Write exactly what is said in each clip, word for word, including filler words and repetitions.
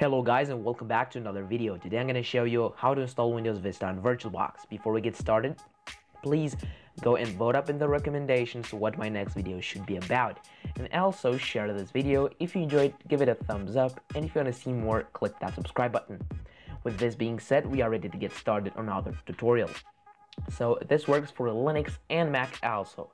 Hello guys and welcome back to another video. Today I'm going to show you how to install Windows Vista on VirtualBox. Before we get started, please go and vote up in the recommendations what my next video should be about. And also share this video. If you enjoyed, give it a thumbs up, and if you want to see more, click that subscribe button. With this being said, we are ready to get started on our tutorial. So this works for Linux and Mac also.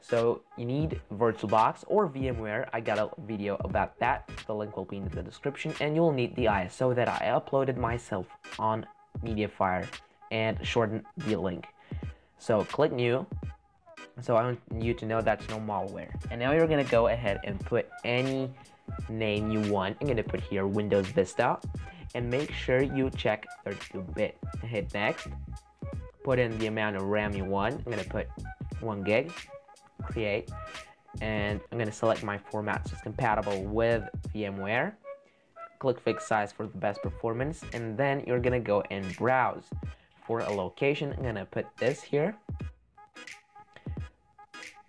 So you need VirtualBox or VMware. I got a video about that. The link will be in the description, and you'll need the I S O that I uploaded myself on Mediafire and shorten the link. So click new. So I want you to know that's no malware. And now you're gonna go ahead and put any name you want. I'm gonna put here Windows Vista, and make sure you check thirty-two bit. Hit next. Put in the amount of RAM you want. I'm gonna put one gig. Create, and I'm gonna select my format so it's compatible with VMware. Click fix size for the best performance, and then you're gonna go and browse. For a location, I'm gonna put this here.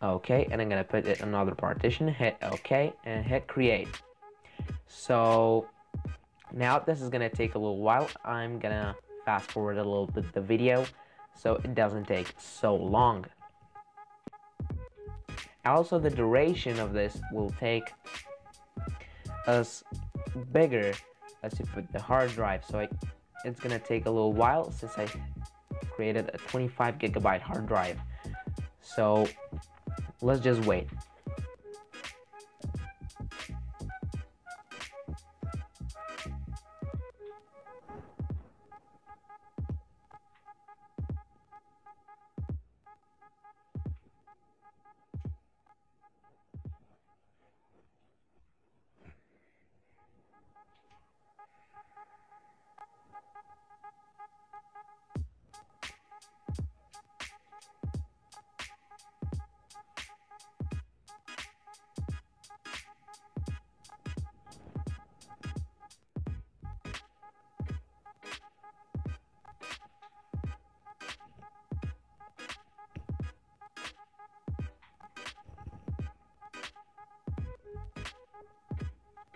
Okay, and I'm gonna put it in another partition. Hit okay and hit create. So now this is gonna take a little while. I'm gonna fast forward a little bit the video so it doesn't take so long. Also, the duration of this will take us bigger as you put the hard drive, so I it's gonna take a little while since I created a twenty-five gigabyte hard drive. So let's just wait.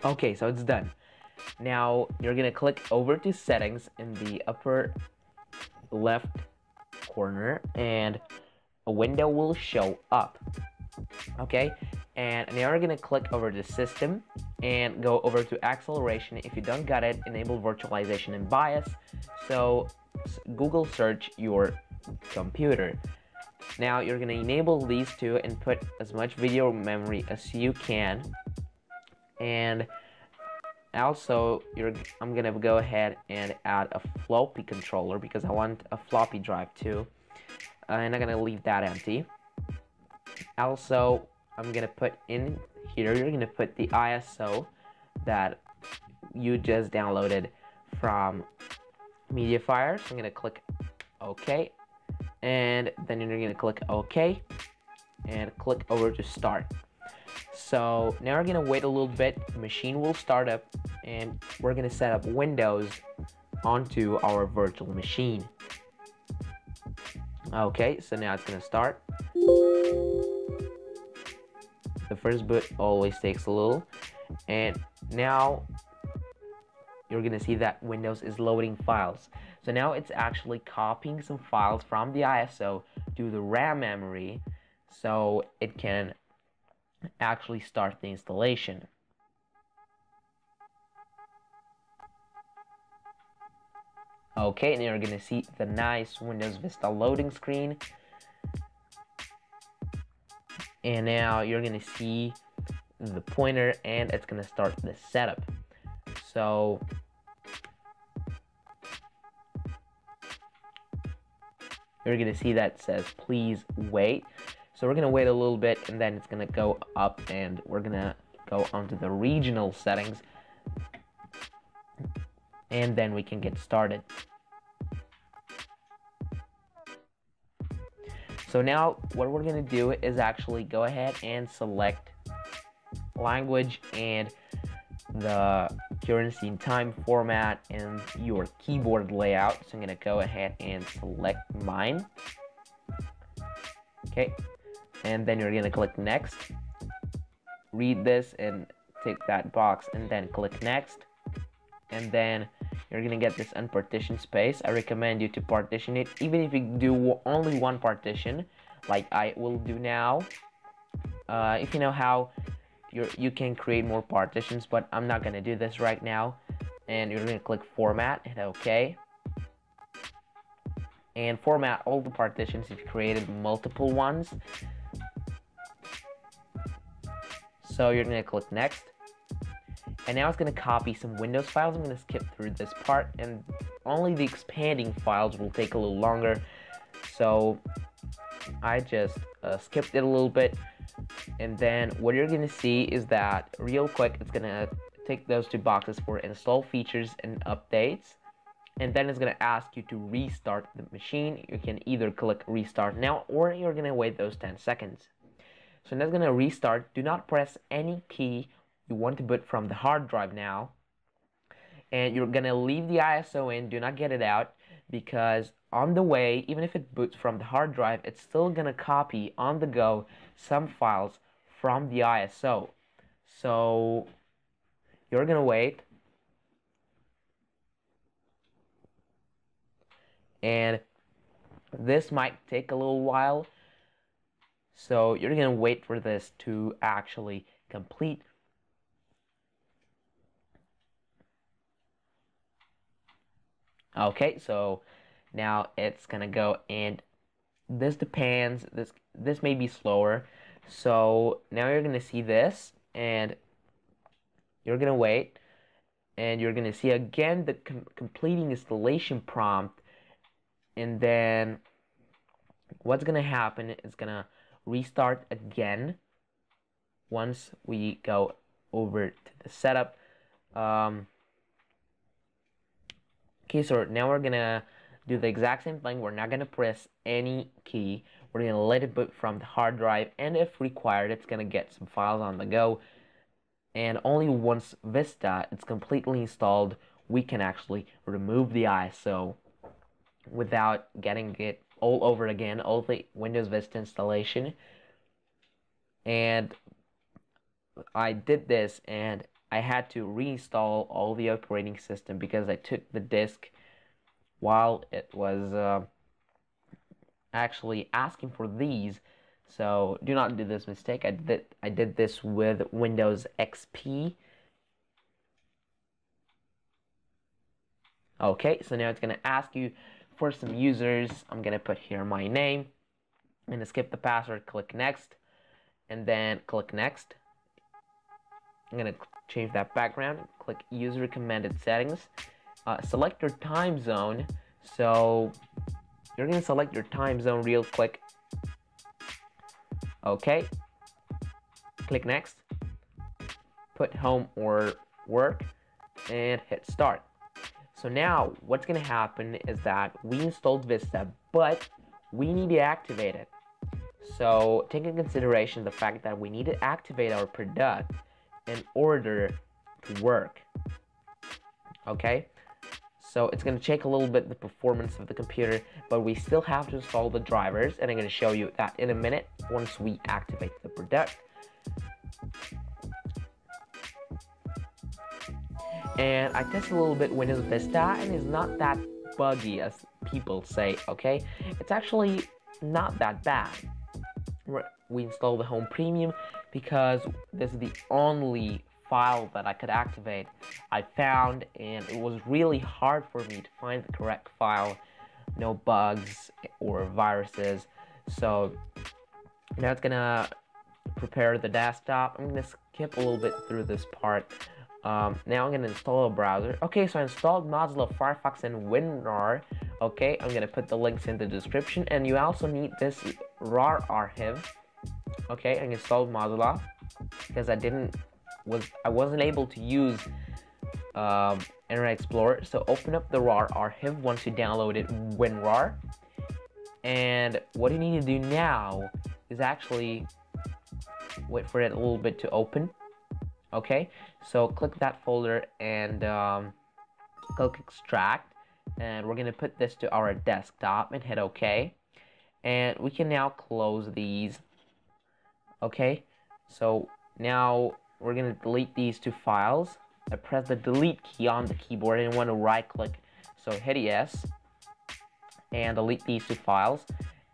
Okay, so it's done. Now you're gonna click over to settings in the upper left corner, and a window will show up. Okay, and now you're gonna click over to system and go over to acceleration. If you don't got it, enable virtualization and bias. So Google search your computer. Now you're gonna enable these two and put as much video memory as you can. And also you're I'm gonna go ahead and add a floppy controller because I want a floppy drive too, uh, and I'm gonna leave that empty. Also, I'm gonna put in here, you're gonna put the I S O that you just downloaded from Mediafire. So I'm gonna click OK, and then you're gonna click OK and click over to start. So now we're gonna wait a little bit, the machine will start up, and we're gonna set up Windows onto our virtual machine. Okay, so now it's gonna start. The first boot always takes a little, and now you're gonna see that Windows is loading files. So now it's actually copying some files from the I S O to the RAM memory so it can actually start the installation. Okay, and you're gonna see the nice Windows Vista loading screen, and now you're gonna see the pointer, and it's gonna start the setup. So you're gonna see that says please wait. So we're gonna wait a little bit, and then it's gonna go up, and we're gonna go onto the regional settings, and then we can get started. So now what we're gonna do is actually go ahead and select language and the currency and time format and your keyboard layout. So I'm going to go ahead and select mine. Okay. And then you're going to click next. Read this and tick that box and then click next. And then you're going to get this unpartitioned space. I recommend you to partition it, even if you do only one partition, like I will do now. Uh, if you know how, you're, you can create more partitions, but I'm not going to do this right now. And you're going to click Format and OK. And format all the partitions if you created multiple ones. So you're going to click Next. And now it's going to copy some Windows files. I'm going to skip through this part, and only the expanding files will take a little longer. So I just uh, skipped it a little bit. And then what you're going to see is that real quick, it's going to take those two boxes for install features and updates. And then it's going to ask you to restart the machine. You can either click restart now, or you're going to wait those ten seconds. So now it's going to restart. Do not press any key. You want to boot from the hard drive now, and you're gonna leave the I S O in. Do not get it out, because on the way, even if it boots from the hard drive, it's still gonna copy on the go some files from the I S O. So you're gonna wait, and this might take a little while, so you're gonna wait for this to actually complete. Okay, so now it's gonna go, and this depends, this this may be slower. So now you're gonna see this, and you're gonna wait, and you're gonna see again the com completing installation prompt. And then what's gonna happen is gonna restart again once we go over to the setup. um, Okay, so now we're gonna do the exact same thing. We're not gonna press any key. We're gonna let it boot from the hard drive, and if required, it's gonna get some files on the go. And only once Vista it's completely installed, we can actually remove the I S O without getting it all over again, all the Windows Vista installation. And I did this, and I had to reinstall all the operating system because I took the disk while it was uh, actually asking for these. So do not do this mistake. I did, I did this with Windows X P. Okay, so now it's going to ask you for some users. I'm going to put here my name. I'm going to skip the password, click next, and then click next. I'm going to change that background, click use recommended settings, uh, select your time zone. So you're going to select your time zone real quick. Okay, click next, put home or work, and hit start. So now what's going to happen is that we installed Vista, but we need to activate it. So take into consideration the fact that we need to activate our product in order to work. Okay, so it's going to check a little bit the performance of the computer, but we still have to install the drivers, and I'm going to show you that in a minute once we activate the product. And I tested a little bit Windows Vista, and it's not that buggy as people say. Okay, it's actually not that bad. We install the Home Premium because this is the only file that I could activate I found, and it was really hard for me to find the correct file. No bugs or viruses. So now it's gonna prepare the desktop. I'm gonna skip a little bit through this part. Um, now I'm gonna install a browser. Okay, so I installed Mozilla Firefox and WinRAR. Okay, I'm gonna put the links in the description, and you also need this RAR archive. Okay, I installed Mozilla because I didn't was I wasn't able to use um, Internet Explorer. So open up the RAR archive once you downloaded WinRAR, and what you need to do now is actually wait for it a little bit to open. Okay, so click that folder and um, click extract, and we're gonna put this to our desktop and hit OK, and we can now close these. Okay, so now we're gonna delete these two files. I press the delete key on the keyboard and want to right click, so hit yes and delete these two files,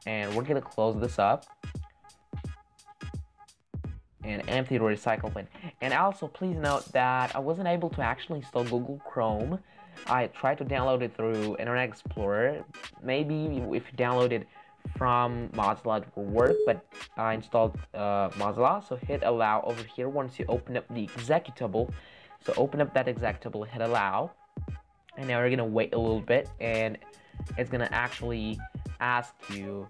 and we're gonna close this up and empty the recycle bin. And also please note that I wasn't able to actually install Google Chrome. I tried to download it through Internet Explorer. Maybe if you download it from Mozilla it will work, but I installed uh, Mozilla, so hit allow over here once you open up the executable. So open up that executable, hit allow, and now we're gonna wait a little bit, and it's gonna actually ask you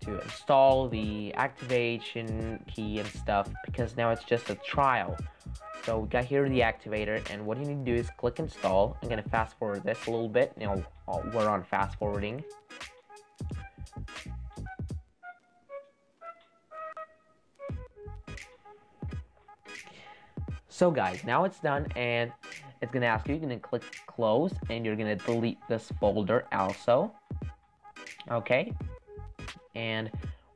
to install the activation key and stuff, because now it's just a trial. So we got here the activator, and what you need to do is click install. I'm gonna fast forward this a little bit. Now we're on fast forwarding. So guys, now it's done, and it's gonna ask you, you're gonna click close, and you're gonna delete this folder also. Okay, and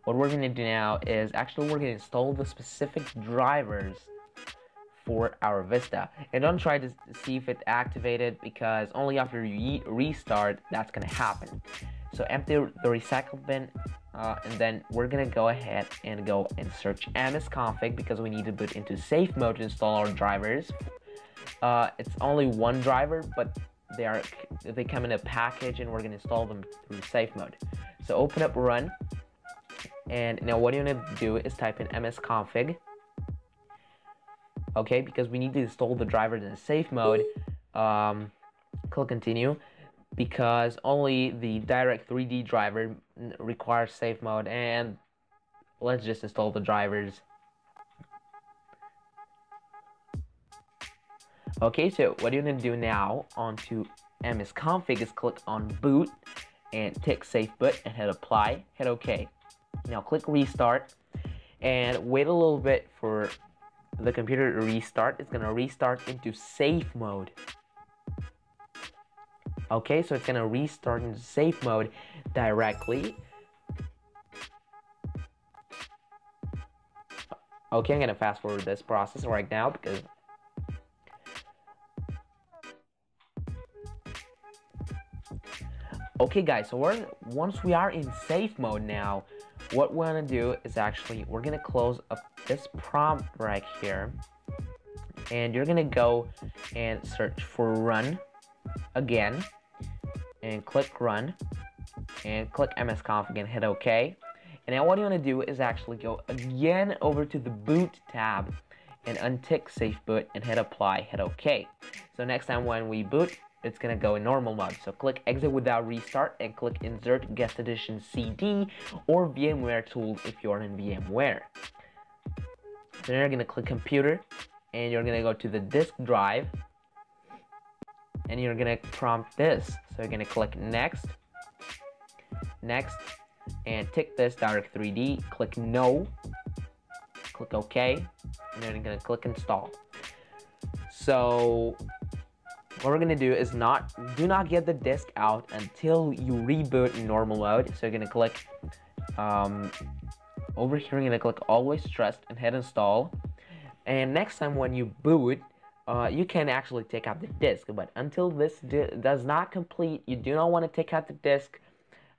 what we're gonna do now is actually we're gonna install the specific drivers for our Vista, and don't try to see if it's activated, because only after you restart that's gonna happen. So empty the recycle bin, uh, and then we're gonna go ahead and go and search M S config, because we need to boot into safe mode to install our drivers. Uh, it's only one driver, but they are they come in a package, and we're gonna install them through safe mode. So open up run, and now what you're gonna do is type in M S config. Okay, because we need to install the drivers in safe mode. Um, click continue, because only the Direct three D driver requires safe mode, and let's just install the drivers. Okay, so what you're gonna do now onto M S config is click on boot and tick safe boot and hit apply, hit OK. Now click restart and wait a little bit for the computer to restart. It's gonna restart into safe mode. Okay, so it's gonna restart into safe mode directly. Okay, I'm gonna fast forward this process right now because okay guys, so we're, once we are in safe mode now, what we're gonna do is actually, we're gonna close up this prompt right here, and you're gonna go and search for run again, and click run, and click M S config and hit OK. And now what you wanna do is actually go again over to the boot tab and untick safe boot and hit apply, hit OK. So next time when we boot, it's gonna go in normal mode. So click exit without restart and click insert guest edition C D or VMware tools if you're in VMware. So now you're gonna click computer, and you're gonna go to the disk drive, and you're gonna prompt this. So you're gonna click next, next, and tick this Direct three D, click no, click OK, and then you're gonna click install. So what we're gonna do is not do not get the disk out until you reboot in normal mode. So you're gonna click um, over here, you're gonna click always trust and hit install. And next time when you boot, uh, you can actually take out the disk, but until this does not complete, you do not want to take out the disk,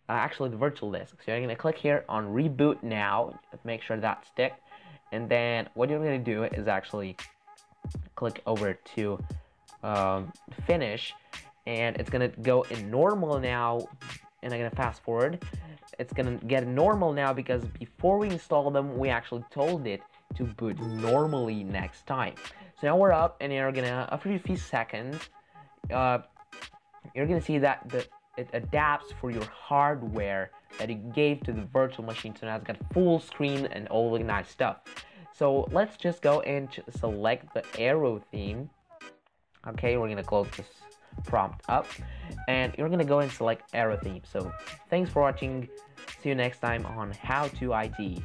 uh, actually the virtual disk. So you're gonna click here on reboot now, make sure that's ticked, and then what you're gonna do is actually click over to Um, finish, and it's gonna go in normal now, and I'm gonna fast forward. It's gonna get normal now because before we install them, we actually told it to boot normally next time. So now we're up, and you're gonna, after a few seconds, uh, you're gonna see that the it adapts for your hardware that it gave to the virtual machine. So now it's got full screen and all the nice stuff. So let's just go and select the Aero theme. Okay, we're gonna close this prompt up, and you're gonna go and select Aero theme. So thanks for watching. See you next time on How to I T.